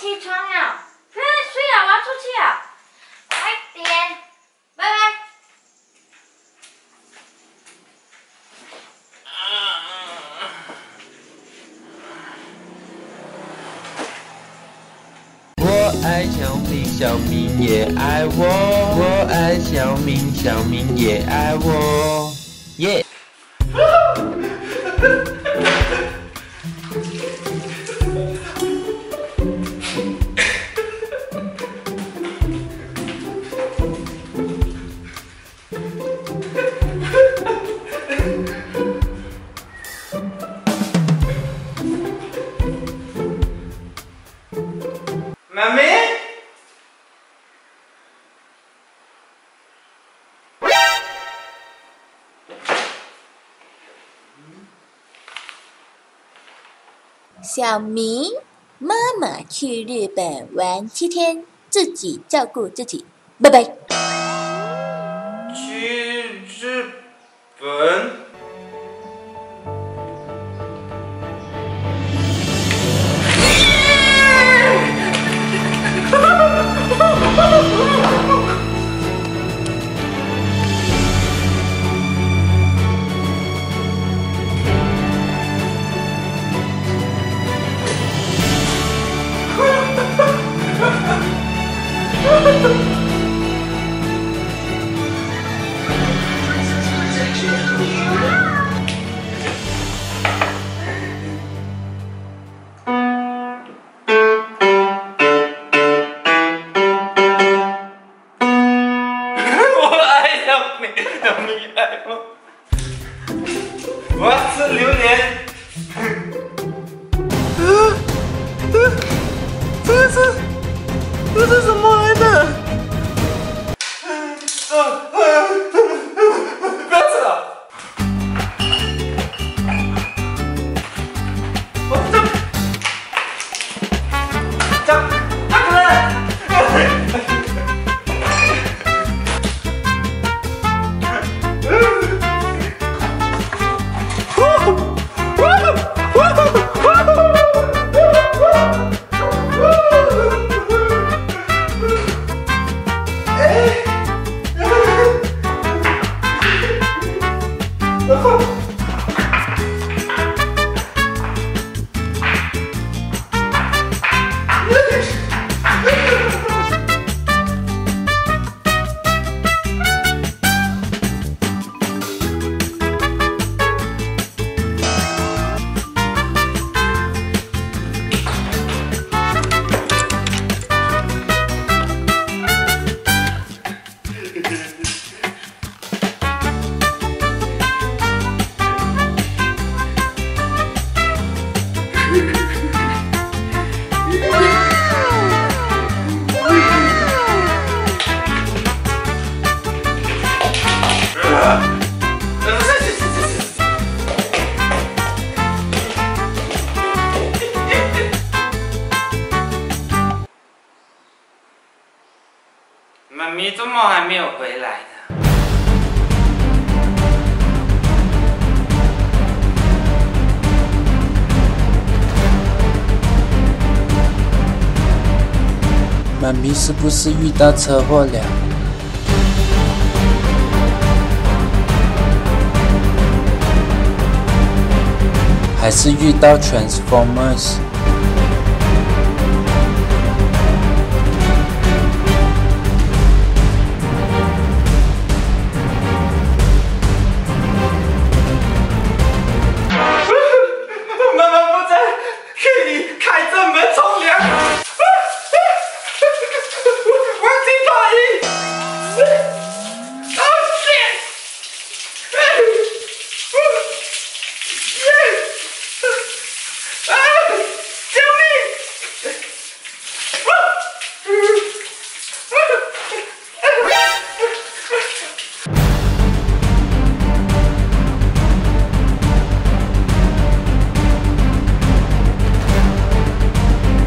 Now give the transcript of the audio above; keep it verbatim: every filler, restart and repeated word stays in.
起床了，快睡了，我要出去了，快点，拜拜。我爱小明，小明也爱我。我爱小明，小明也爱我。耶、yeah ！小明，妈妈去日本玩七天，自己照顾自己，拜拜。去日本？我要吃榴莲。啊啊！这个是这是什么来的？啊啊啊！不要吃了！我这这不能！妈咪怎么还没有回来呢？妈咪是不是遇到车祸了？还是遇到 Transformers？